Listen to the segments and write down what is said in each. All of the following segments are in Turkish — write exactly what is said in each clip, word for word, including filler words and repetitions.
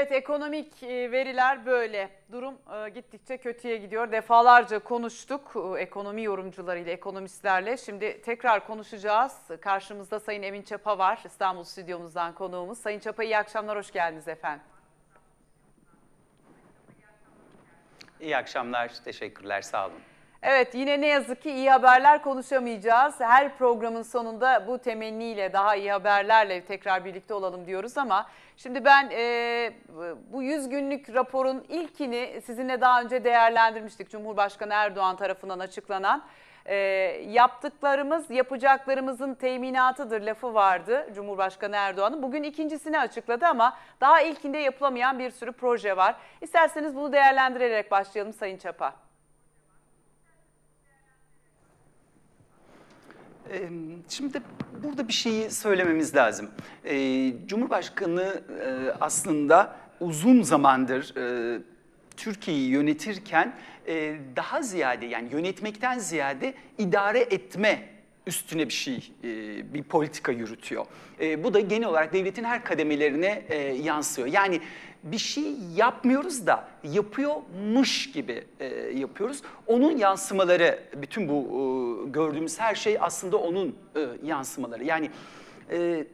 Evet, ekonomik veriler böyle. Durum gittikçe kötüye gidiyor. Defalarca konuştuk ekonomi yorumcularıyla, ekonomistlerle. Şimdi tekrar konuşacağız. Karşımızda Sayın Emin Çapa var. İstanbul stüdyomuzdan konuğumuz. Sayın Çapa, iyi akşamlar, hoş geldiniz efendim. İyi akşamlar, teşekkürler, sağ olun. Evet, yine ne yazık ki iyi haberler konuşamayacağız. Her programın sonunda bu temenniyle, daha iyi haberlerle tekrar birlikte olalım diyoruz ama şimdi ben e, bu yüz günlük raporun ilkini sizinle daha önce değerlendirmiştik. Cumhurbaşkanı Erdoğan tarafından açıklanan e, yaptıklarımız yapacaklarımızın teminatıdır lafı vardı Cumhurbaşkanı Erdoğan'ın. Bugün ikincisini açıkladı ama daha ilkinde yapılamayan bir sürü proje var. İsterseniz bunu değerlendirerek başlayalım Sayın Çapa. Şimdi burada bir şeyi söylememiz lazım. Cumhurbaşkanı aslında uzun zamandır Türkiye'yi yönetirken daha ziyade, yani yönetmekten ziyade idare etme üstüne bir şey, bir politika yürütüyor. Bu da genel olarak devletin her kademelerine yansıyor. Yani bir şey yapmıyoruz da yapıyormuş gibi yapıyoruz. Onun yansımaları, bütün bu gördüğümüz her şey aslında onun yansımaları. Yani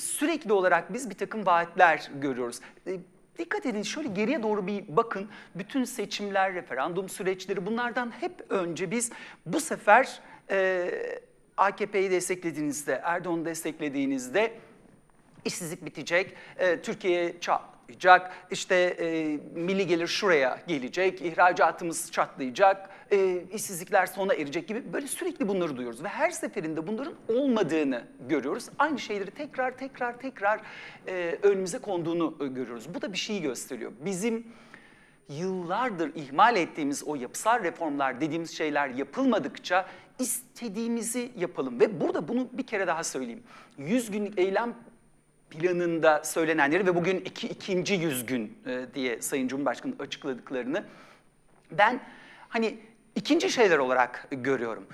sürekli olarak biz bir takım vaatler görüyoruz. Dikkat edin, şöyle geriye doğru bir bakın. Bütün seçimler, referandum süreçleri, bunlardan hep önce biz bu sefer A K P'yi desteklediğinizde, Erdoğan'ı desteklediğinizde işsizlik bitecek, e, Türkiye çatlayacak, işte e, milli gelir şuraya gelecek, ihracatımız çatlayacak, e, işsizlikler sona erecek gibi böyle sürekli bunları duyuyoruz. Ve her seferinde bunların olmadığını görüyoruz. Aynı şeyleri tekrar tekrar tekrar e, önümüze konduğunu görüyoruz. Bu da bir şeyi gösteriyor. Bizim yıllardır ihmal ettiğimiz o yapısal reformlar dediğimiz şeyler yapılmadıkça istediğimizi yapalım. Ve burada bunu bir kere daha söyleyeyim. yüz günlük eylem planında söylenenleri ve bugün iki, ikinci yüz gün diye Sayın Cumhurbaşkanı'nın açıkladıklarını ben hani ikinci şeyler olarak görüyorum.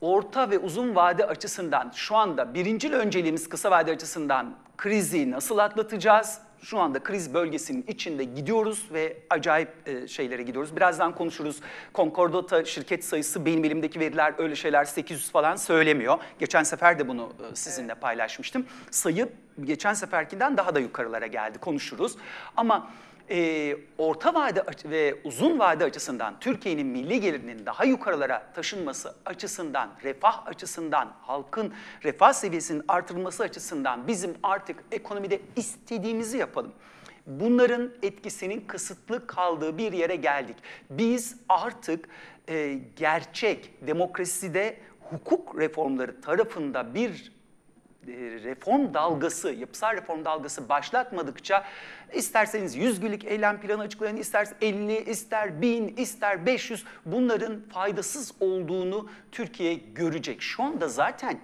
Orta ve uzun vade açısından şu anda birincil önceliğimiz kısa vade açısından krizi nasıl atlatacağız? Şu anda kriz bölgesinin içinde gidiyoruz ve acayip şeylere gidiyoruz. Birazdan konuşuruz. Concordata şirket sayısı, benim elimdeki veriler öyle şeyler sekiz yüz falan söylemiyor. Geçen sefer de bunu sizinle paylaşmıştım. Sayı geçen seferkinden daha da yukarılara geldi, konuşuruz. Ama e, orta vade ve uzun vade açısından Türkiye'nin milli gelirinin daha yukarılara taşınması açısından, refah açısından, halkın refah seviyesinin artırılması açısından bizim artık ekonomide istediğimizi yapalım. Bunların etkisinin kısıtlı kaldığı bir yere geldik. Biz artık e, gerçek demokraside hukuk reformları tarafında bir reform dalgası, yapısal reform dalgası başlatmadıkça isterseniz yüz günlük eylem planı açıklayan, ister elli, ister bin, ister beş yüz, bunların faydasız olduğunu Türkiye görecek. Şu anda zaten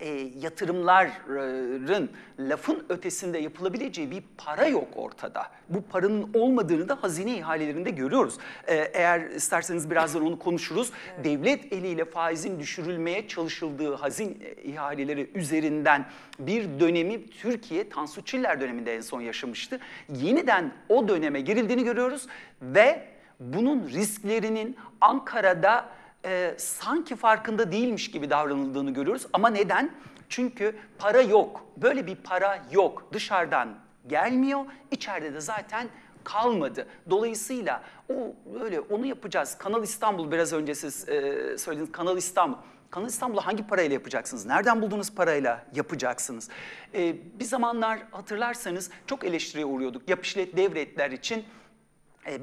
e, yatırımların lafın ötesinde yapılabileceği bir para yok ortada. Bu paranın olmadığını da hazine ihalelerinde görüyoruz. E, eğer isterseniz birazdan onu konuşuruz. Evet. Devlet eliyle faizin düşürülmeye çalışıldığı hazine ihaleleri üzerinden bir dönemi Türkiye, Tansu Çiller döneminde en son yaşamıştı. Yeniden o döneme girildiğini görüyoruz ve bunun risklerinin Ankara'da Ee, sanki farkında değilmiş gibi davranıldığını görüyoruz. Ama neden? Çünkü para yok. Böyle bir para yok. Dışarıdan gelmiyor. İçeride de zaten kalmadı. Dolayısıyla o böyle onu yapacağız. Kanal İstanbul, biraz önce siz e, söylediniz. Kanal İstanbul. Kanal İstanbul'u hangi parayla yapacaksınız? Nereden bulduğunuz parayla yapacaksınız? Ee, bir zamanlar hatırlarsanız çok eleştiriye uğruyorduk. Yap işlet devretler için.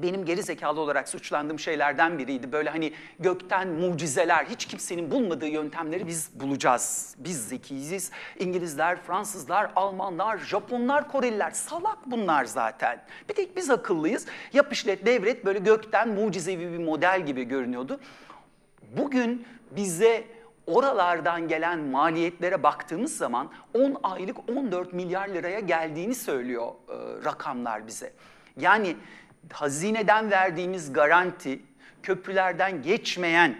Benim geri zekalı olarak suçlandığım şeylerden biriydi. Böyle hani gökten mucizeler, hiç kimsenin bulmadığı yöntemleri biz bulacağız. Biz zekiyiz. İngilizler, Fransızlar, Almanlar, Japonlar, Koreliler. Salak bunlar zaten. Bir tek biz akıllıyız. Yap işlet devret böyle gökten mucizevi bir model gibi görünüyordu. Bugün bize oralardan gelen maliyetlere baktığımız zaman on aylık on dört milyar liraya geldiğini söylüyor e, rakamlar bize. Yani hazineden verdiğimiz garanti, köprülerden geçmeyen,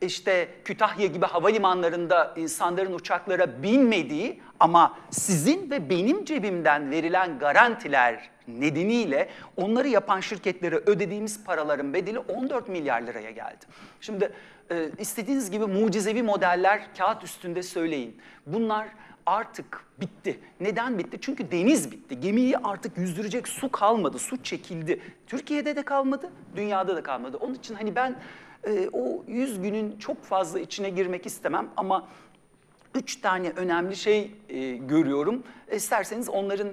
işte Kütahya gibi havalimanlarında insanların uçaklara binmediği ama sizin ve benim cebimden verilen garantiler nedeniyle onları yapan şirketlere ödediğimiz paraların bedeli on dört milyar liraya geldi. Şimdi e, istediğiniz gibi mucizevi modeller kağıt üstünde söyleyin. Bunlar artık bitti. Neden bitti? Çünkü deniz bitti. Gemiyi artık yüzdürecek su kalmadı, su çekildi. Türkiye'de de kalmadı, dünyada da kalmadı. Onun için hani ben e, o yüz günün çok fazla içine girmek istemem ama üç tane önemli şey e, görüyorum. İsterseniz onların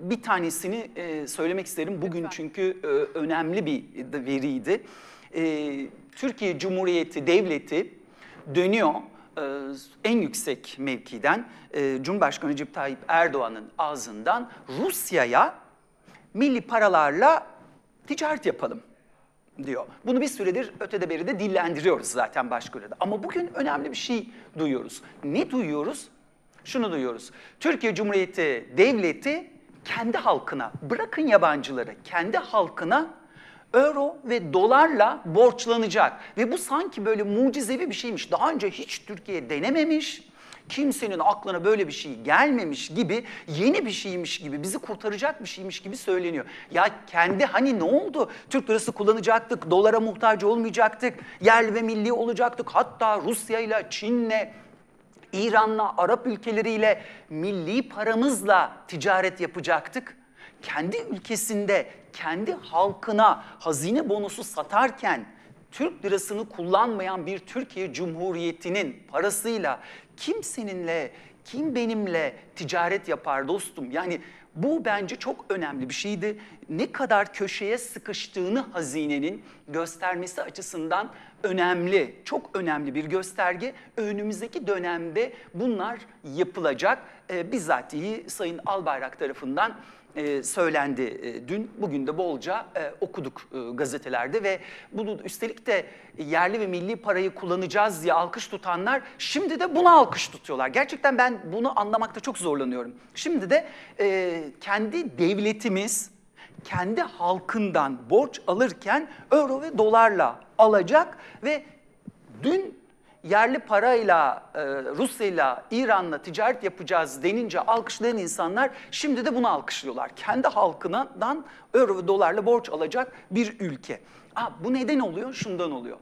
bir tanesini e, söylemek isterim. Bugün lütfen. Çünkü e, önemli bir veriydi. E, Türkiye Cumhuriyeti Devleti dönüyor e, en yüksek mevkiden e, Cumhurbaşkanı Recep Tayyip Erdoğan'ın ağzından Rusya'ya milli paralarla ticaret yapalım diyor. Bunu bir süredir ötede beride dillendiriyoruz zaten başkaları da. Ama bugün önemli bir şey duyuyoruz. Ne duyuyoruz? Şunu duyuyoruz. Türkiye Cumhuriyeti Devleti kendi halkına, bırakın yabancıları, kendi halkına euro ve dolarla borçlanacak. Ve bu sanki böyle mucizevi bir şeymiş. Daha önce hiç Türkiye denememiş, kimsenin aklına böyle bir şey gelmemiş gibi, yeni bir şeymiş gibi, bizi kurtaracak bir şeymiş gibi söyleniyor. Ya kendi hani ne oldu? Türk lirası kullanacaktık, dolara muhtaç olmayacaktık, yerli ve milli olacaktık. Hatta Rusya'yla, Çin'le, İran'la, Arap ülkeleriyle milli paramızla ticaret yapacaktık. Kendi ülkesinde, kendi halkına hazine bonusu satarken Türk lirasını kullanmayan bir Türkiye Cumhuriyeti'nin parasıyla kim seninle, kim benimle ticaret yapar dostum? Yani bu bence çok önemli bir şeydi. Ne kadar köşeye sıkıştığını hazinenin göstermesi açısından önemli, çok önemli bir gösterge. Önümüzdeki dönemde bunlar yapılacak. E, bizzatihi Sayın Albayrak tarafından e, söylendi e, dün. Bugün de bolca e, okuduk e, gazetelerde ve bunu üstelik de yerli ve milli parayı kullanacağız diye alkış tutanlar şimdi de buna alkış tutuyorlar. Gerçekten ben bunu anlamakta çok zorlanıyorum. Şimdi de e, kendi devletimiz kendi halkından borç alırken euro ve dolarla alacak ve dün yerli parayla, e, Rusya'yla, İran'la ticaret yapacağız denince alkışlayan insanlar şimdi de bunu alkışlıyorlar. Kendi halkından euro ve dolarla borç alacak bir ülke. Aa, bu neden oluyor? Şundan oluyor.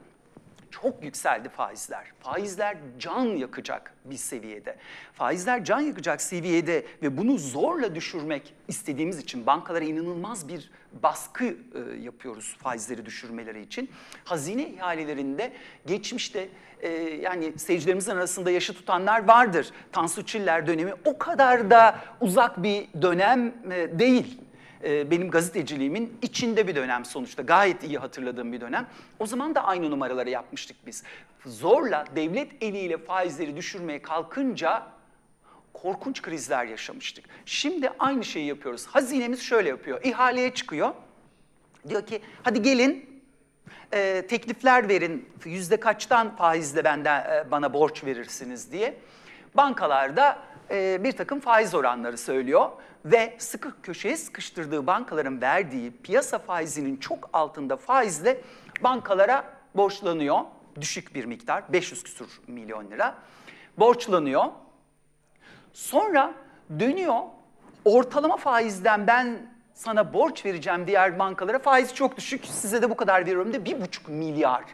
Çok yükseldi faizler. Faizler can yakacak bir seviyede. Faizler can yakacak seviyede ve bunu zorla düşürmek istediğimiz için bankalara inanılmaz bir baskı e, yapıyoruz faizleri düşürmeleri için. Hazine ihalelerinde geçmişte e, yani seyircilerimizin arasında yaşı tutanlar vardır. Tansu Çiller dönemi o kadar da uzak bir dönem e, değil. Benim gazeteciliğimin içinde bir dönem sonuçta. Gayet iyi hatırladığım bir dönem. O zaman da aynı numaraları yapmıştık biz. Zorla devlet eliyle faizleri düşürmeye kalkınca korkunç krizler yaşamıştık. Şimdi aynı şeyi yapıyoruz. Hazinemiz şöyle yapıyor. İhaleye çıkıyor. Diyor ki hadi gelin e, teklifler verin. Yüzde kaçtan faizle benden, e, bana borç verirsiniz diye. Bankalarda e, bir takım faiz oranları söylüyor. Ve sıkı köşeye sıkıştırdığı bankaların verdiği piyasa faizinin çok altında faizle bankalara borçlanıyor. Düşük bir miktar, beş yüz küsur milyon lira borçlanıyor. Sonra dönüyor, ortalama faizden ben sana borç vereceğim diğer bankalara, faiz çok düşük, size de bu kadar veriyorum de bir buçuk milyar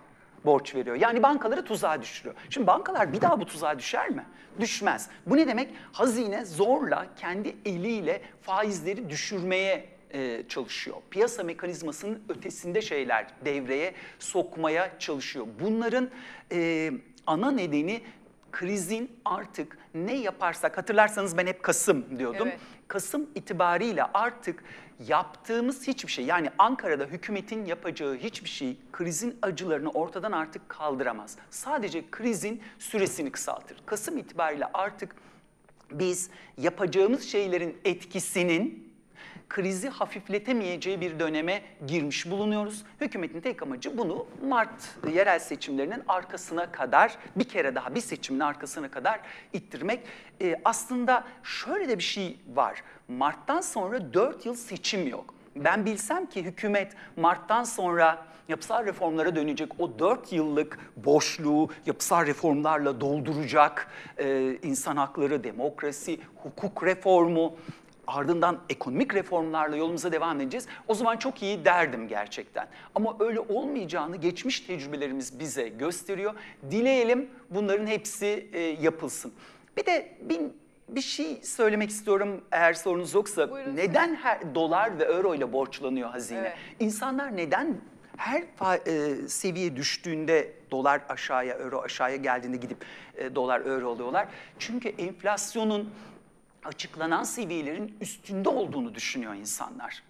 borç veriyor. Yani bankaları tuzağa düşürüyor. Şimdi bankalar bir daha bu tuzağa düşer mi? Düşmez. Bu ne demek? Hazine zorla kendi eliyle faizleri düşürmeye e, çalışıyor. Piyasa mekanizmasının ötesinde şeyler devreye sokmaya çalışıyor. Bunların e, ana nedeni krizin artık ne yaparsak, hatırlarsanız ben hep Kasım diyordum. Evet. Kasım itibariyle artık yaptığımız hiçbir şey, yani Ankara'da hükümetin yapacağı hiçbir şey krizin acılarını ortadan artık kaldıramaz. Sadece krizin süresini kısaltır. Kasım itibariyle artık biz yapacağımız şeylerin etkisinin krizi hafifletemeyeceği bir döneme girmiş bulunuyoruz. Hükümetin tek amacı bunu Mart yerel seçimlerinin arkasına kadar, bir kere daha bir seçimin arkasına kadar ittirmek. Ee, aslında şöyle de bir şey var. Mart'tan sonra dört yıl seçim yok. Ben bilsem ki hükümet Mart'tan sonra yapısal reformlara dönecek, o dört yıllık boşluğu yapısal reformlarla dolduracak, ee, insan hakları, demokrasi, hukuk reformu, ardından ekonomik reformlarla yolumuza devam edeceğiz, o zaman çok iyi derdim gerçekten. Ama öyle olmayacağını geçmiş tecrübelerimiz bize gösteriyor. Dileyelim bunların hepsi e, yapılsın. Bir de bir, bir şey söylemek istiyorum eğer sorunuz yoksa. Buyurun. Neden her dolar ve euro ile borçlanıyor hazine? Evet. İnsanlar neden her e, seviye düştüğünde dolar aşağıya, euro aşağıya geldiğinde gidip e, dolar, euro oluyorlar? Çünkü enflasyonun açıklanan seviyelerin üstünde olduğunu düşünüyor insanlar.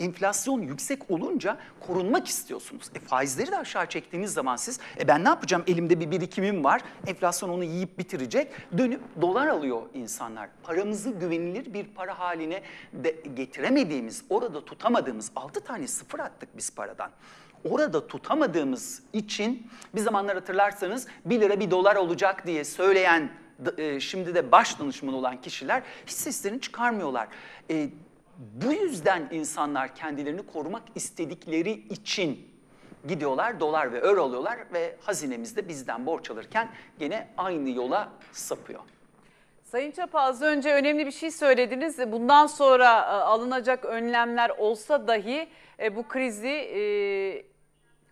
Enflasyon yüksek olunca korunmak istiyorsunuz. E faizleri de aşağı çektiğiniz zaman siz, e ben ne yapacağım, elimde bir birikimim var, enflasyon onu yiyip bitirecek, dönüp dolar alıyor insanlar. Paramızı güvenilir bir para haline de getiremediğimiz, orada tutamadığımız, altı tane sıfır attık biz paradan. Orada tutamadığımız için bir zamanlar hatırlarsanız bir lira bir dolar olacak diye söyleyen, şimdi de baş danışman olan kişiler hiç seslerini çıkarmıyorlar. E, bu yüzden insanlar kendilerini korumak istedikleri için gidiyorlar, dolar ve euro alıyorlar ve hazinemizde bizden borç alırken gene aynı yola sapıyor. Sayın Çapa, az önce önemli bir şey söylediniz. Bundan sonra alınacak önlemler olsa dahi bu krizi E,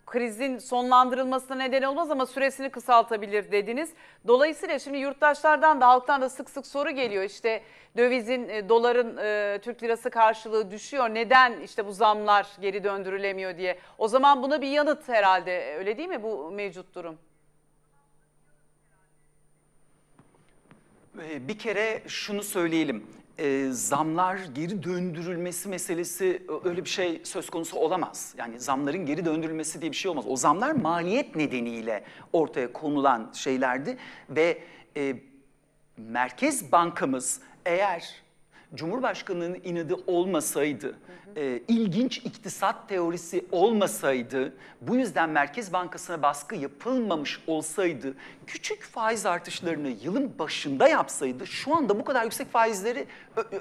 krizin sonlandırılmasına neden olmaz ama süresini kısaltabilir dediniz. Dolayısıyla şimdi yurttaşlardan da halktan da sık sık soru geliyor. İşte dövizin, doların, e, Türk lirası karşılığı düşüyor. Neden işte bu zamlar geri döndürülemiyor diye. O zaman buna bir yanıt herhalde, öyle değil mi bu mevcut durum? Bir kere şunu söyleyelim. E, zamlar geri döndürülmesi meselesi öyle bir şey söz konusu olamaz. Yani zamların geri döndürülmesi diye bir şey olmaz. O zamlar maliyet nedeniyle ortaya konulan şeylerdi ve e, Merkez Bankamız eğer Cumhurbaşkanı'nın inadı olmasaydı, hı hı. E, ilginç iktisat teorisi olmasaydı, bu yüzden Merkez Bankası'na baskı yapılmamış olsaydı, küçük faiz artışlarını yılın başında yapsaydı şu anda bu kadar yüksek faizleri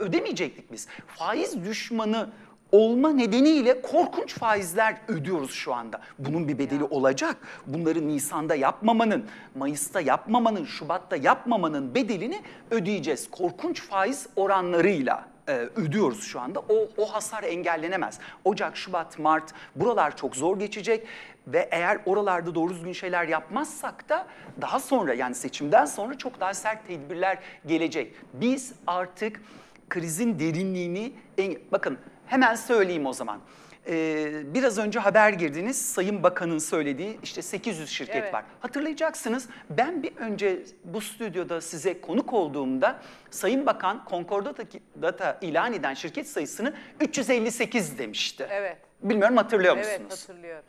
ödemeyecektik biz. Faiz düşmanı olma nedeniyle korkunç faizler ödüyoruz şu anda. Bunun bir bedeli olacak. Bunları Nisan'da yapmamanın, Mayıs'ta yapmamanın, Şubat'ta yapmamanın bedelini ödeyeceğiz. Korkunç faiz oranlarıyla e, ödüyoruz şu anda. O, o hasar engellenemez. Ocak, Şubat, Mart buralar çok zor geçecek ve eğer oralarda doğru düzgün şeyler yapmazsak da daha sonra, yani seçimden sonra çok daha sert tedbirler gelecek. Biz artık krizin derinliğini, en, bakın, hemen söyleyeyim o zaman. Ee, biraz önce haber girdiniz, Sayın Bakan'ın söylediği işte sekiz yüz şirket evet. var. Hatırlayacaksınız, ben bir önce bu stüdyoda size konuk olduğumda Sayın Bakan Konkordat'a ilan eden şirket sayısını üç yüz elli sekiz demişti. Evet. Bilmiyorum, hatırlıyor musunuz? Evet, hatırlıyorum.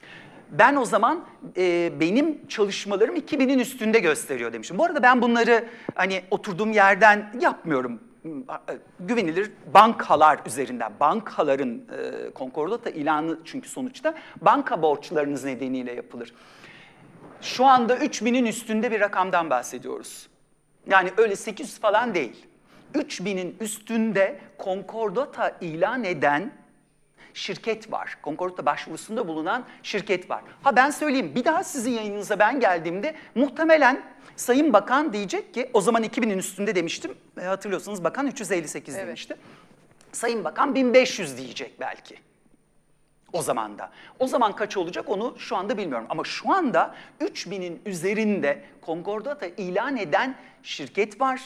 Ben o zaman e, benim çalışmalarım iki binin üstünde gösteriyor demiştim. Bu arada ben bunları hani oturduğum yerden yapmıyorum. Güvenilir bankalar üzerinden, bankaların e, konkordata ilanı, çünkü sonuçta banka borçlarınız nedeniyle yapılır. Şu anda üç binin üstünde bir rakamdan bahsediyoruz. Yani öyle sekiz yüz falan değil. üç binin üstünde konkordata ilan eden şirket var. Konkordata başvurusunda bulunan şirket var. Ha ben söyleyeyim, bir daha sizin yayınınıza ben geldiğimde muhtemelen Sayın Bakan diyecek ki, o zaman iki binin üstünde demiştim. E, hatırlıyorsunuz Bakan üç yüz elli sekiz evet. demişti. Sayın Bakan bin beş yüz diyecek belki. O zaman da. O zaman kaç olacak onu şu anda bilmiyorum. Ama şu anda üç binin üzerinde konkordata ilan eden şirket var.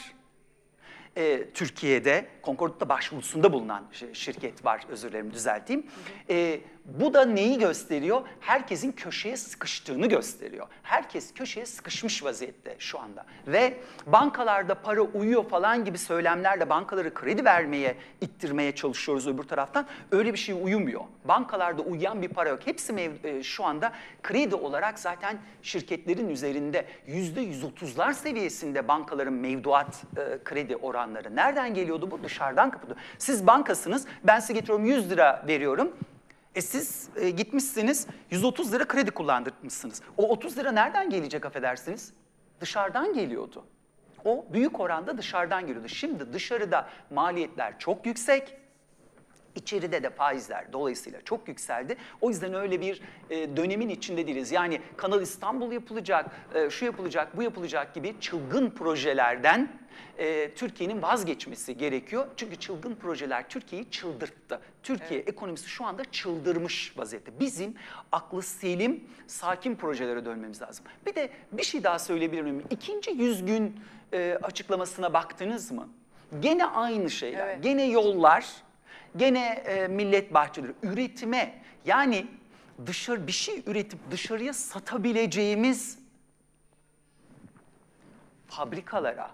E, Türkiye'de konkordata başvurusunda bulunan şirket var, özür dilerim, düzelteyim. Hı hı. E, bu da neyi gösteriyor? Herkesin köşeye sıkıştığını gösteriyor. Herkes köşeye sıkışmış vaziyette şu anda. Ve bankalarda para uyuyor falan gibi söylemlerle bankaları kredi vermeye, ittirmeye çalışıyoruz öbür taraftan. Öyle bir şey uyumuyor. Bankalarda uyuyan bir para yok. Hepsi e, şu anda kredi olarak zaten şirketlerin üzerinde yüzde yüz otuzlar seviyesinde bankaların mevduat e, kredi oranı. Nereden geliyordu bu? Dışarıdan kapıldı. Siz bankasınız, ben size getiriyorum yüz lira veriyorum. E siz e, gitmişsiniz yüz otuz lira kredi kullandırmışsınız. O otuz lira nereden gelecek affedersiniz? Dışarıdan geliyordu. O büyük oranda dışarıdan geliyordu. Şimdi dışarıda maliyetler çok yüksek. İçeride de faizler dolayısıyla çok yükseldi. O yüzden öyle bir e, dönemin içinde değiliz. Yani Kanal İstanbul yapılacak, e, şu yapılacak, bu yapılacak gibi çılgın projelerden e, Türkiye'nin vazgeçmesi gerekiyor. Çünkü çılgın projeler Türkiye'yi çıldırttı. Türkiye evet. ekonomisi şu anda çıldırmış vaziyette. Bizim aklı selim, sakin projelere dönmemiz lazım. Bir de bir şey daha söyleyebilir miyim? İkinci yüz gün e, açıklamasına baktınız mı? Gene aynı şeyler, evet. gene yollar, gene e, millet bahçeleri, üretime, yani dışarı bir şey üretip dışarıya satabileceğimiz fabrikalara,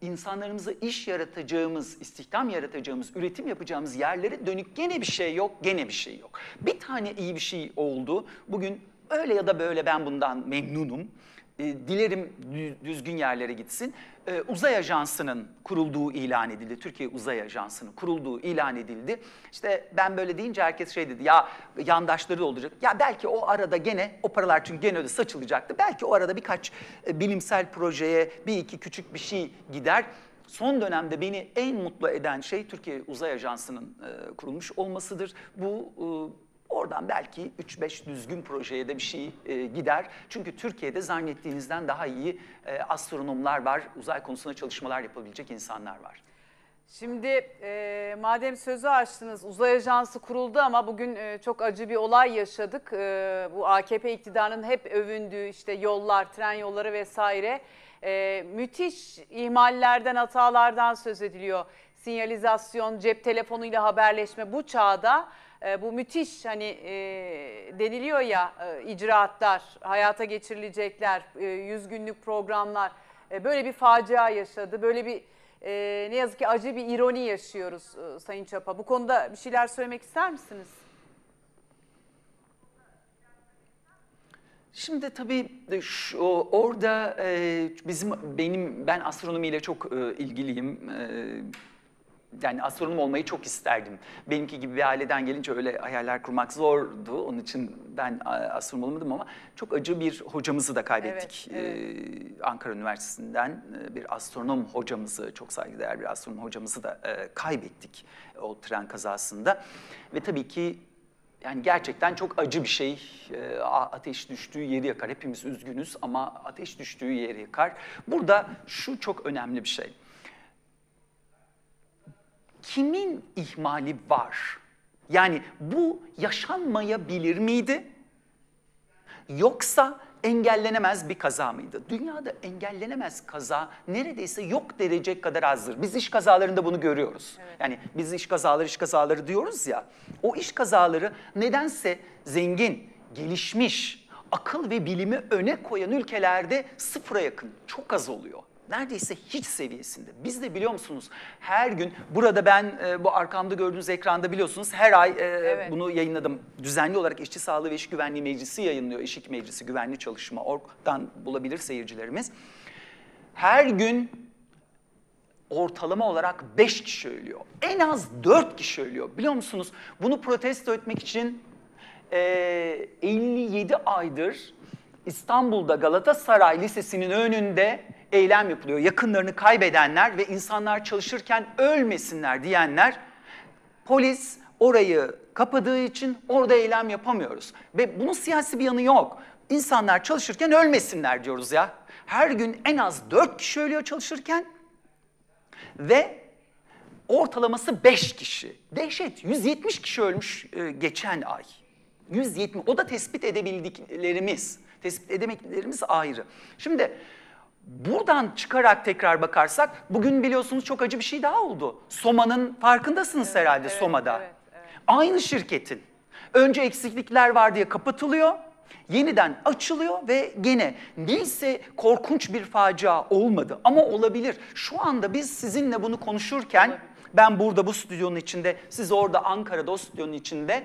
insanlarımıza iş yaratacağımız, istihdam yaratacağımız, üretim yapacağımız yerlere dönük gene bir şey yok, gene bir şey yok. Bir tane iyi bir şey oldu. Bugün öyle ya da böyle ben bundan memnunum. Dilerim düzgün yerlere gitsin. Ee, uzay Ajansı'nın kurulduğu ilan edildi. Türkiye Uzay Ajansı'nın kurulduğu ilan edildi. İşte ben böyle deyince herkes şey dedi, ya yandaşları olacak. Ya belki o arada gene, o paralar çünkü gene öyle saçılacaktı. Belki o arada birkaç e, bilimsel projeye bir iki küçük bir şey gider. Son dönemde beni en mutlu eden şey Türkiye Uzay Ajansı'nın e, kurulmuş olmasıdır. Bu... E, Oradan belki üç beş düzgün projeye de bir şey e, gider. Çünkü Türkiye'de zannettiğinizden daha iyi e, astronomlar var, uzay konusunda çalışmalar yapabilecek insanlar var. Şimdi e, madem sözü açtınız, Uzay Ajansı kuruldu ama bugün e, çok acı bir olay yaşadık. E, bu A K P iktidarının hep övündüğü işte yollar, tren yolları vesaire e, müthiş ihmallerden, hatalardan söz ediliyor. Sinyalizasyon, cep telefonuyla haberleşme bu çağda. E, bu müthiş hani e, deniliyor ya e, icraatlar, hayata geçirilecekler, e, yüz günlük programlar e, böyle bir facia yaşadı. Böyle bir e, ne yazık ki acı bir ironi yaşıyoruz e, Sayın Çapa. Bu konuda bir şeyler söylemek ister misiniz? Şimdi tabii şu, orada e, bizim benim ben astronomiyle çok e, ilgiliyim. E, Yani astronom olmayı çok isterdim. Benimki gibi bir aileden gelince öyle hayaller kurmak zordu. Onun için ben astronom olamadım ama çok acı bir hocamızı da kaybettik. Evet, evet. Ee, Ankara Üniversitesi'nden bir astronom hocamızı, çok saygıdeğer bir astronom hocamızı da e, kaybettik o tren kazasında. Ve tabii ki yani gerçekten çok acı bir şey. E, ateş düştüğü yeri yakar. Hepimiz üzgünüz ama ateş düştüğü yeri yakar. Burada şu çok önemli bir şey. Kimin ihmali var? Yani bu yaşanmayabilir miydi? Yoksa engellenemez bir kaza mıydı? Dünyada engellenemez kaza neredeyse yok derece kadar azdır. Biz iş kazalarında bunu görüyoruz. Evet. Yani biz iş kazaları, iş kazaları diyoruz ya. O iş kazaları nedense zengin, gelişmiş, akıl ve bilimi öne koyan ülkelerde sıfıra yakın, çok az oluyor. Neredeyse hiç seviyesinde. Biz de biliyor musunuz her gün burada ben e, bu arkamda gördüğünüz ekranda biliyorsunuz her ay e, evet. bunu yayınladım. Düzenli olarak İşçi Sağlığı ve İş Güvenliği Meclisi yayınlıyor. İş İki Meclisi Güvenli Çalışma Org'dan bulabilir seyircilerimiz. Her gün ortalama olarak beş kişi ölüyor. En az dört kişi ölüyor. Biliyor musunuz bunu protesto etmek için e, elli yedi aydır İstanbul'da Galatasaray Lisesi'nin önünde eylem yapılıyor. Yakınlarını kaybedenler ve insanlar çalışırken ölmesinler diyenler, polis orayı kapadığı için orada eylem yapamıyoruz. Ve bunun siyasi bir yanı yok. İnsanlar çalışırken ölmesinler diyoruz ya. Her gün en az dört kişi ölüyor çalışırken ve ortalaması beş kişi. Dehşet, yüz yetmiş kişi ölmüş e, geçen ay. yüz yetmiş, o da tespit edebildiklerimiz. Tespit edemediklerimiz ayrı. Şimdi... Buradan çıkarak tekrar bakarsak bugün biliyorsunuz çok acı bir şey daha oldu. Soma'nın farkındasınız evet, herhalde evet, Soma'da. Evet, evet. Aynı şirketin önce eksiklikler var diye kapatılıyor, yeniden açılıyor ve gene neyse korkunç bir facia olmadı ama olabilir. Şu anda biz sizinle bunu konuşurken ben burada bu stüdyonun içinde, siz orada Ankara'da o stüdyonun içinde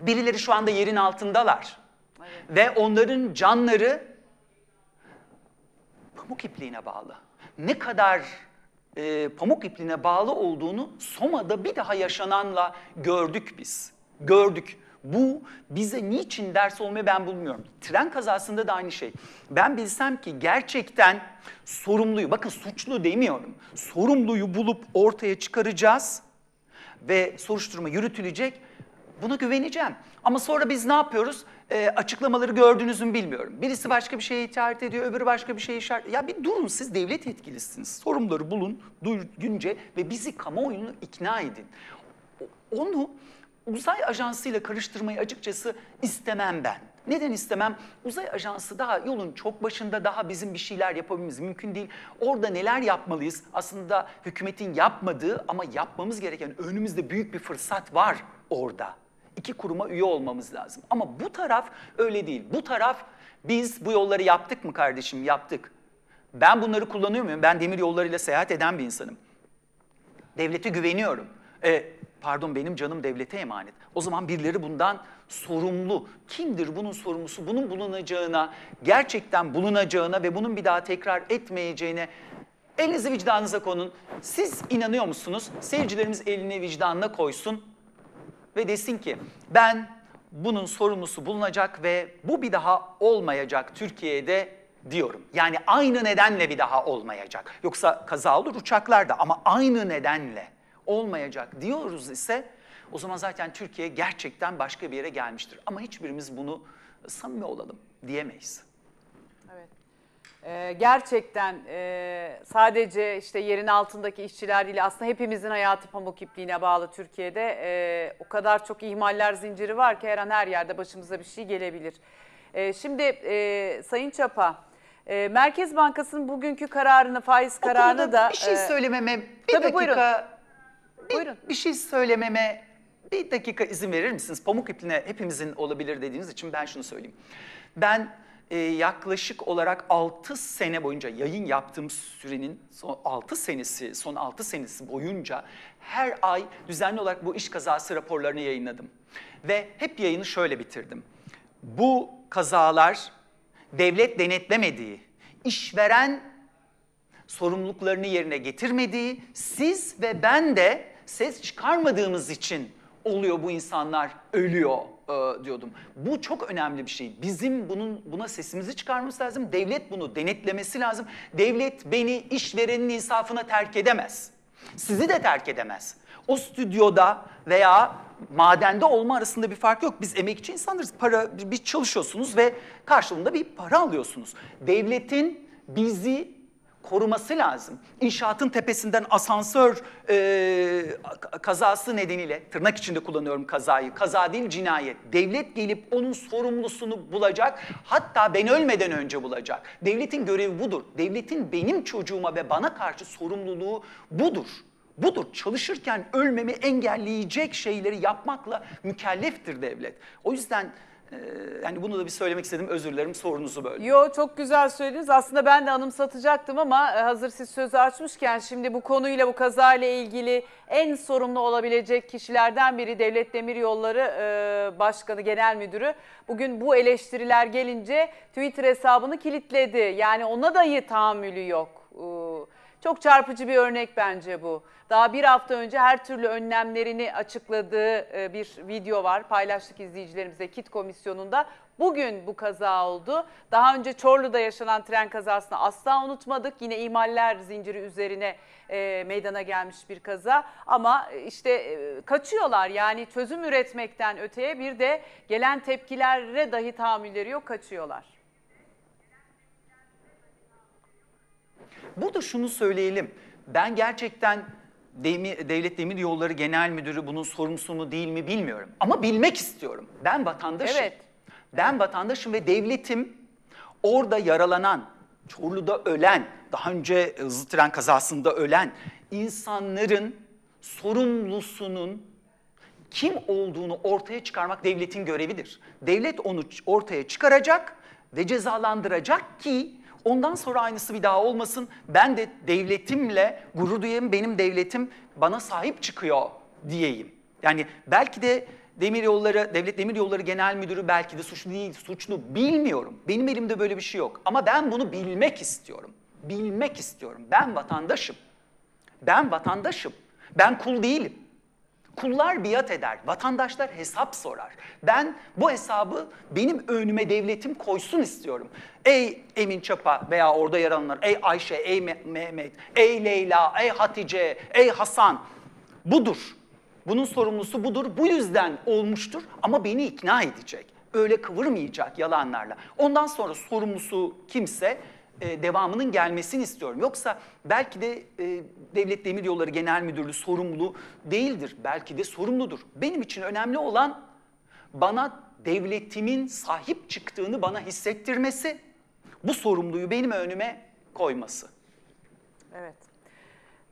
birileri şu anda yerin altındalar evet. ve onların canları pamuk ipliğine bağlı. Ne kadar e, pamuk ipliğine bağlı olduğunu Soma'da bir daha yaşananla gördük biz. Gördük. Bu bize niçin ders olmayı ben bulmuyorum. Tren kazasında da aynı şey. Ben bilsem ki gerçekten sorumluyu, bakın suçlu demiyorum, sorumluyu bulup ortaya çıkaracağız ve soruşturma yürütülecek, buna güveneceğim. Ama sonra biz ne yapıyoruz? E, açıklamaları gördüğünüzü bilmiyorum. Birisi başka bir şeye itaat ediyor, öbürü başka bir şeye işaret... Ya bir durun, siz devlet yetkilisiniz. Sorumluları bulun, düzgünce ve bizi, kamuoyunu ikna edin. Onu uzay ajansıyla karıştırmayı açıkçası istemem ben. Neden istemem? Uzay ajansı daha yolun çok başında, daha bizim bir şeyler yapabilmemiz mümkün değil. Orada neler yapmalıyız? Aslında hükümetin yapmadığı ama yapmamız gereken, önümüzde büyük bir fırsat var orada. İki kuruma üye olmamız lazım. Ama bu taraf öyle değil. Bu taraf, biz bu yolları yaptık mı kardeşim? Yaptık. Ben bunları kullanıyor muyum? Ben demir yollarıyla seyahat eden bir insanım. Devlete güveniyorum. E, pardon, benim canım devlete emanet. O zaman birileri bundan sorumlu. Kimdir bunun sorumlusu? Bunun bulunacağına, gerçekten bulunacağına ve bunun bir daha tekrar etmeyeceğine... Elinizi vicdanınıza konun. Siz inanıyor musunuz? Seyircilerimiz elini vicdanına koysun ve desin ki ben bunun sorumlusu bulunacak ve bu bir daha olmayacak Türkiye'de diyorum. Yani aynı nedenle bir daha olmayacak. Yoksa kaza olur uçaklarda ama aynı nedenle olmayacak diyoruz ise o zaman zaten Türkiye gerçekten başka bir yere gelmiştir. Ama hiçbirimiz bunu, samimi olalım, diyemeyiz. Evet. Ee, gerçekten e, sadece işte yerin altındaki işçiler değil, aslında hepimizin hayatı pamuk ipliğine bağlı Türkiye'de. E, o kadar çok ihmaller zinciri var ki her an her yerde başımıza bir şey gelebilir. E, şimdi e, Sayın Çapa, e, Merkez Bankası'nın bugünkü kararını, faiz kararını da... Bir şey söylememe bir tabii, dakika... Buyurun. Buyurun. Bir, bir şey söylememe bir dakika izin verir misiniz? Pamuk ipliğine hepimizin olabilir dediğiniz için ben şunu söyleyeyim. Ben e, yaklaşık olarak altı sene boyunca, yayın yaptığım sürenin son altı senesi, son altı senesi boyunca her ay düzenli olarak bu iş kazası raporlarını yayınladım. Ve hep yayını şöyle bitirdim. Bu kazalar devlet denetlemediği, işveren sorumluluklarını yerine getirmediği, siz ve ben de ses çıkarmadığımız için oluyor, bu insanlar ölüyor e, diyordum. Bu çok önemli bir şey. Bizim bunun, buna sesimizi çıkarmamız lazım. Devlet bunu denetlemesi lazım. Devlet beni işverenin insafına terk edemez. Sizi de terk edemez. O stüdyoda veya madende olma arasında bir fark yok. Biz emekçi insanlarız. Para, bir çalışıyorsunuz ve karşılığında bir para alıyorsunuz. Devletin bizi koruması lazım. İnşaatın tepesinden asansör e, kazası nedeniyle, tırnak içinde kullanıyorum kazayı, kaza değil cinayet. Devlet gelip onun sorumlusunu bulacak, hatta ben ölmeden önce bulacak. Devletin görevi budur. Devletin benim çocuğuma ve bana karşı sorumluluğu budur. Budur. Çalışırken ölmemi engelleyecek şeyleri yapmakla mükelleftir devlet. O yüzden... Yani bunu da bir söylemek istedim. Özür dilerim, sorunuzu böldüm. Yo, çok güzel söylediniz. Aslında ben de anımsatacaktım ama hazır siz sözü açmışken şimdi bu konuyla, bu kazayla ilgili en sorumlu olabilecek kişilerden biri Devlet Demiryolları Başkanı, Genel Müdürü. Bugün bu eleştiriler gelince Twitter hesabını kilitledi. Yani ona dahi tahammülü yok. Çok çarpıcı bir örnek bence bu. Daha bir hafta önce her türlü önlemlerini açıkladığı bir video var. Paylaştık izleyicilerimize KİT komisyonunda. Bugün bu kaza oldu. Daha önce Çorlu'da yaşanan tren kazasını asla unutmadık. Yine ihmaller zinciri üzerine e, meydana gelmiş bir kaza. Ama işte e, kaçıyorlar, yani çözüm üretmekten öteye bir de gelen tepkilere dahi tahammülleri yok, kaçıyorlar. Burada şunu söyleyelim, ben gerçekten Demir, Devlet Demiryolları Genel Müdürü bunun sorumlusu mu değil mi bilmiyorum. Ama bilmek istiyorum. Ben vatandaşım. Evet. Ben vatandaşım ve devletim orada yaralanan, Çorlu'da ölen, daha önce hızlı tren kazasında ölen insanların sorumlusunun kim olduğunu ortaya çıkarmak devletin görevidir. Devlet onu ortaya çıkaracak ve cezalandıracak ki... Ondan sonra aynısı bir daha olmasın. Ben de devletimle gurur duyayım, benim devletim bana sahip çıkıyor diyeyim. Yani belki de Demiryolları, Devlet Demiryolları Genel Müdürü belki de suçlu değil, suçlu bilmiyorum. Benim elimde böyle bir şey yok. Ama ben bunu bilmek istiyorum. Bilmek istiyorum. Ben vatandaşım. Ben vatandaşım. Ben kul değilim. Kullar biat eder, vatandaşlar hesap sorar. Ben bu hesabı benim önüme devletim koysun istiyorum. Ey Emin Çapa veya orada yer alanlar, ey Ayşe, ey Mehmet, ey Leyla, ey Hatice, ey Hasan. Budur. bunun sorumlusu budur, bu yüzden olmuştur ama beni ikna edecek. Öyle kıvırmayacak yalanlarla. Ondan sonra sorumlusu kimse e, devamının gelmesini istiyorum. Yoksa belki de e, Devlet Demiryolları Genel Müdürlüğü sorumlu değildir. Belki de sorumludur. Benim için önemli olan bana devletimin sahip çıktığını bana hissettirmesi, bu sorumluluğu benim önüme koyması. Evet.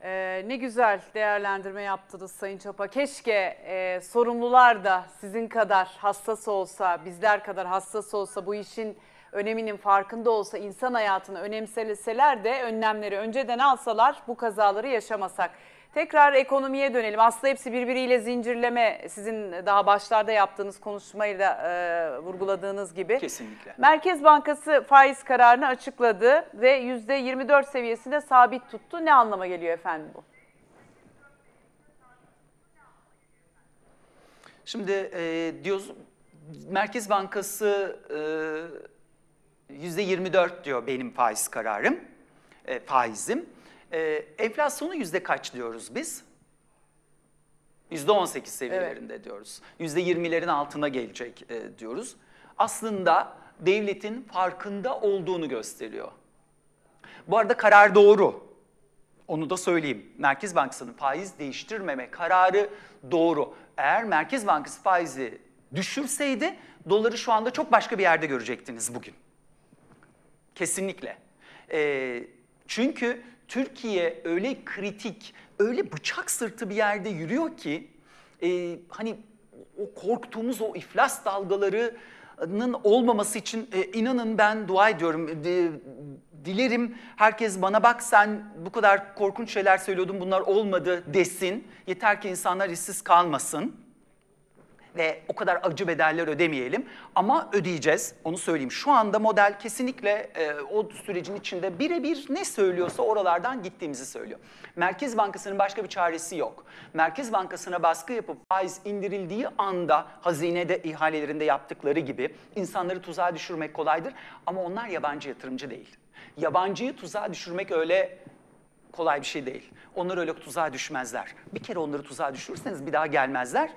Ee, ne güzel değerlendirme yaptınız Sayın Çapa. Keşke e, sorumlular da sizin kadar hassas olsa, bizler kadar hassas olsa, bu işin öneminin farkında olsa, insan hayatını önemseseler de önlemleri önceden alsalar bu kazaları yaşamasak. Tekrar ekonomiye dönelim. Aslında hepsi birbiriyle zincirleme, sizin daha başlarda yaptığınız konuşmayı da e, vurguladığınız gibi. Kesinlikle. Merkez Bankası faiz kararını açıkladı ve yüzde yirmi dört seviyesinde sabit tuttu. Ne anlama geliyor efendim bu? Şimdi e, diyoruz, Merkez Bankası e, yüzde yirmi dört diyor benim faiz kararım, e, faizim. Ee, enflasyonu yüzde kaç diyoruz biz? yüzde on sekiz seviyelerinde, evet, diyoruz. yüzde yirmilerin altına gelecek e, diyoruz. Aslında devletin farkında olduğunu gösteriyor. Bu arada karar doğru. Onu da söyleyeyim. Merkez Bankası'nın faiz değiştirmeme kararı doğru. Eğer Merkez Bankası faizi düşürseydi doları şu anda çok başka bir yerde görecektiniz bugün. Kesinlikle. Ee, çünkü Türkiye öyle kritik, öyle bıçak sırtı bir yerde yürüyor ki e, hani o korktuğumuz o iflas dalgalarının olmaması için e, inanın ben dua ediyorum, e, dilerim herkes bana bak sen bu kadar korkunç şeyler söylüyordun bunlar olmadı desin. Yeter ki insanlar işsiz kalmasın ve o kadar acı bedeller ödemeyelim ama ödeyeceğiz, onu söyleyeyim. Şu anda model kesinlikle e, o sürecin içinde birebir ne söylüyorsa oralardan gittiğimizi söylüyor. Merkez Bankası'nın başka bir çaresi yok. Merkez Bankası'na baskı yapıp faiz indirildiği anda hazinede ihalelerinde yaptıkları gibi insanları tuzağa düşürmek kolaydır ama onlar yabancı yatırımcı değil. Yabancıyı tuzağa düşürmek öyle kolay bir şey değil. Onlar öyle tuzağa düşmezler. Bir kere onları tuzağa düşürürseniz bir daha gelmezler.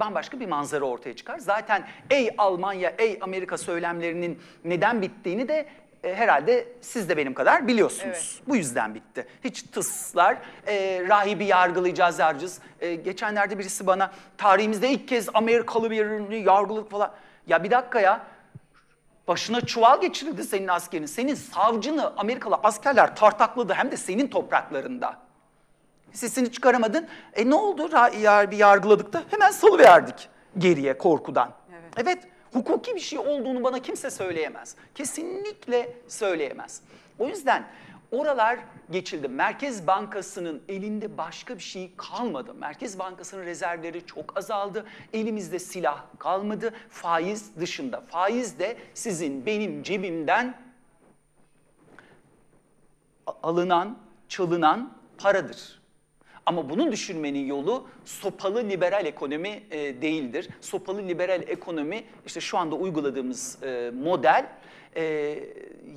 Bambaşka bir manzara ortaya çıkar. Zaten ey Almanya, ey Amerika söylemlerinin neden bittiğini de e, herhalde siz de benim kadar biliyorsunuz. Evet. Bu yüzden bitti. Hiç tıslar, e, rahibi yargılayacağız, yargıcız. E, geçenlerde birisi bana tarihimizde ilk kez Amerikalı birini yargıladık falan. Ya bir dakika ya, başına çuval geçirildi senin askerin. Senin savcını Amerikalı askerler tartakladı hem de senin topraklarında. Sesini çıkaramadın. E ne oldu? Bir yargıladık da hemen salıverdik geriye korkudan. Evet. Evet, hukuki bir şey olduğunu bana kimse söyleyemez. Kesinlikle söyleyemez. O yüzden oralar geçildi. Merkez Bankası'nın elinde başka bir şey kalmadı. Merkez Bankası'nın rezervleri çok azaldı. Elimizde silah kalmadı. Faiz dışında. Faiz de sizin benim cebimden alınan, çalınan paradır. Ama bunu düşünmenin yolu sopalı liberal ekonomi e, değildir. Sopalı liberal ekonomi işte şu anda uyguladığımız e, model e,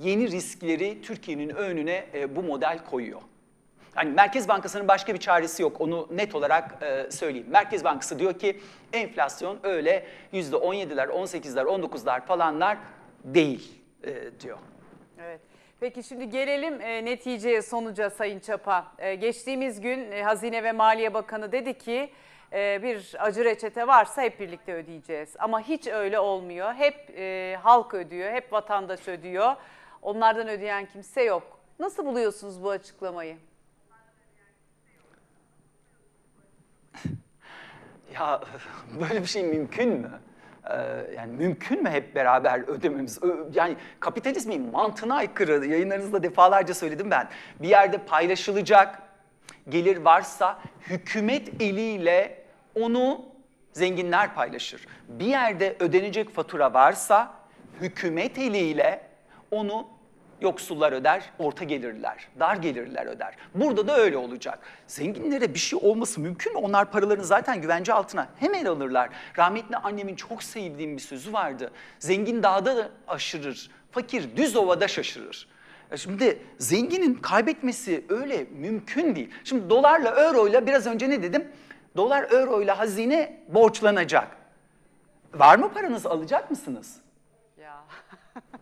yeni riskleri Türkiye'nin önüne e, bu model koyuyor. Yani Merkez Bankası'nın başka bir çaresi yok, onu net olarak e, söyleyeyim. Merkez Bankası diyor ki enflasyon öyle yüzde on yediler, on sekizler, on dokuzlar falanlar değil e, diyor. Evet. Peki şimdi gelelim e, neticeye, sonuca Sayın Çapa. E, geçtiğimiz gün e, Hazine ve Maliye Bakanı dedi ki e, bir acı reçete varsa hep birlikte ödeyeceğiz. Ama hiç öyle olmuyor. Hep e, halk ödüyor, hep vatandaş ödüyor. Onlardan ödeyen kimse yok. Nasıl buluyorsunuz bu açıklamayı? Ya böyle bir şey mümkün mü? Yani mümkün mü hep beraber ödememiz? Yani kapitalizmin mantığına aykırı, yayınlarınızda defalarca söyledim ben. Bir yerde paylaşılacak gelir varsa hükümet eliyle onu zenginler paylaşır. Bir yerde ödenecek fatura varsa hükümet eliyle onu yoksullar öder, orta gelirler, dar gelirler öder. Burada da öyle olacak. Zenginlere bir şey olması mümkün mü? Onlar paralarını zaten güvence altına hemen alırlar. Rahmetli annemin çok sevdiğim bir sözü vardı. Zengin dağda aşırır, fakir düz ovada şaşırır. Şimdi zenginin kaybetmesi öyle mümkün değil. Şimdi dolarla, euroyla biraz önce ne dedim? dolar euro ile hazine borçlanacak. Var mı paranız, alacak mısınız? Ya.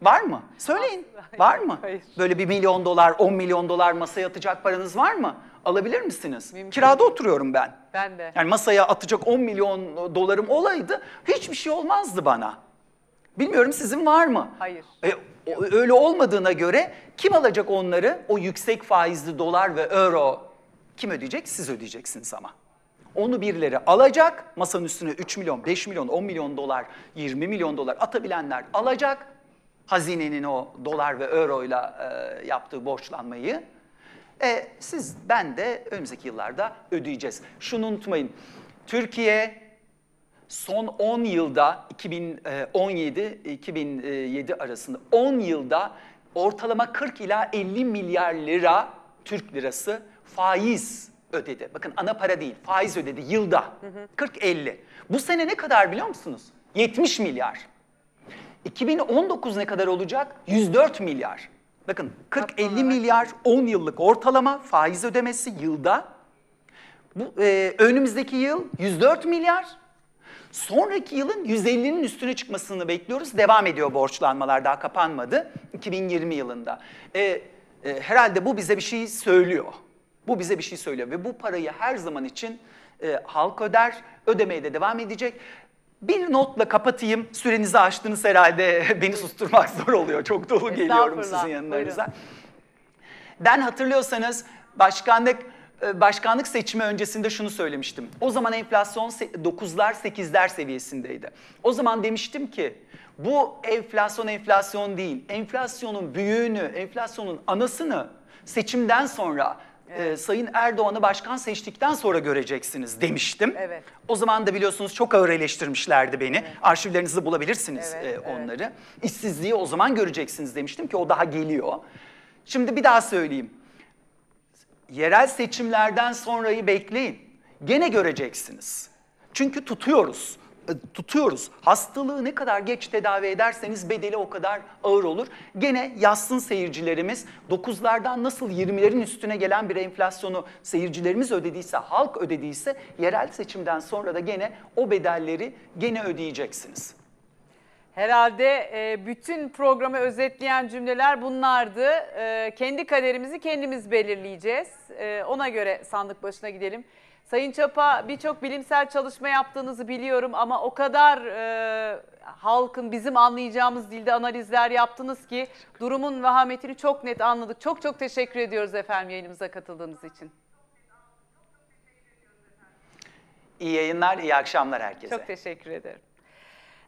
Var mı? Söyleyin. Hayır, var mı? Hayır. Böyle bir milyon dolar, on milyon dolar masaya atacak paranız var mı? Alabilir misiniz? Mümkün. Kirada oturuyorum ben. Ben de. Yani masaya atacak on milyon dolarım olaydı hiçbir şey olmazdı bana. Bilmiyorum sizin var mı? Hayır. E, o, öyle olmadığına göre kim alacak onları? O yüksek faizli dolar ve euro kim ödeyecek? Siz ödeyeceksiniz ama. Onu birileri alacak, masanın üstüne üç milyon, beş milyon, on milyon dolar, yirmi milyon dolar atabilenler alacak. Hazinenin o dolar ve euroyla e, yaptığı borçlanmayı. E, siz, ben de önümüzdeki yıllarda ödeyeceğiz. Şunu unutmayın, Türkiye son on yılda, iki bin on yedi iki bin yedi arasında on yılda ortalama kırk ila elli milyar lira Türk lirası faiz ödedi. Bakın ana para değil, faiz ödedi yılda. kırk elli. Bu sene ne kadar biliyor musunuz? yetmiş milyar. iki bin on dokuz ne kadar olacak? yüz dört milyar. Bakın kırk elli milyar on yıllık ortalama faiz ödemesi yılda. Bu, e, önümüzdeki yıl yüz dört milyar. Sonraki yılın yüz ellinin üstüne çıkmasını bekliyoruz. Devam ediyor borçlanmalar, daha kapanmadı. iki bin yirmi yılında. E, e, herhalde bu bize bir şey söylüyor. Bu bize bir şey söylüyor ve bu parayı her zaman için e, halk öder, ödemeye de devam edecek. Bir notla kapatayım, sürenizi aştınız herhalde, beni susturmak zor oluyor. Çok dolu geliyorum sizin yanlarınıza. Ben hatırlıyorsanız başkanlık, başkanlık seçimi öncesinde şunu söylemiştim. O zaman enflasyon dokuzlar sekizler seviyesindeydi. O zaman demiştim ki bu enflasyon enflasyon değil, enflasyonun büyüğünü, enflasyonun anasını seçimden sonra... Evet. E, Sayın Erdoğan'ı başkan seçtikten sonra göreceksiniz demiştim. Evet. O zaman da biliyorsunuz çok ağır eleştirmişlerdi beni. Evet. Arşivlerinizde bulabilirsiniz evet, e, onları. Evet. İşsizliği o zaman göreceksiniz demiştim ki o daha geliyor. Şimdi bir daha söyleyeyim. Yerel seçimlerden sonrayı bekleyin. Gene göreceksiniz. Çünkü tutuyoruz. tutuyoruz. Hastalığı ne kadar geç tedavi ederseniz bedeli o kadar ağır olur. Gene yazsın seyircilerimiz, dokuzlardan nasıl yirmilerin üstüne gelen bir enflasyonu seyircilerimiz ödediyse, halk ödediyse yerel seçimden sonra da gene o bedelleri gene ödeyeceksiniz. Herhalde bütün programı özetleyen cümleler bunlardı. Kendi kaderimizi kendimiz belirleyeceğiz. Ona göre sandık başına gidelim. Sayın Çapa, birçok bilimsel çalışma yaptığınızı biliyorum ama o kadar e, halkın bizim anlayacağımız dilde analizler yaptınız ki durumun vahametini çok net anladık. Çok çok teşekkür ediyoruz efendim yayınımıza katıldığınız için. İyi yayınlar, iyi akşamlar herkese. Çok teşekkür ederim.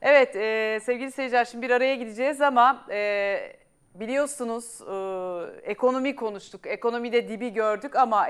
Evet e, sevgili seyirciler, şimdi bir araya gideceğiz ama... E, biliyorsunuz e, ekonomi konuştuk, ekonomide dibi gördük ama...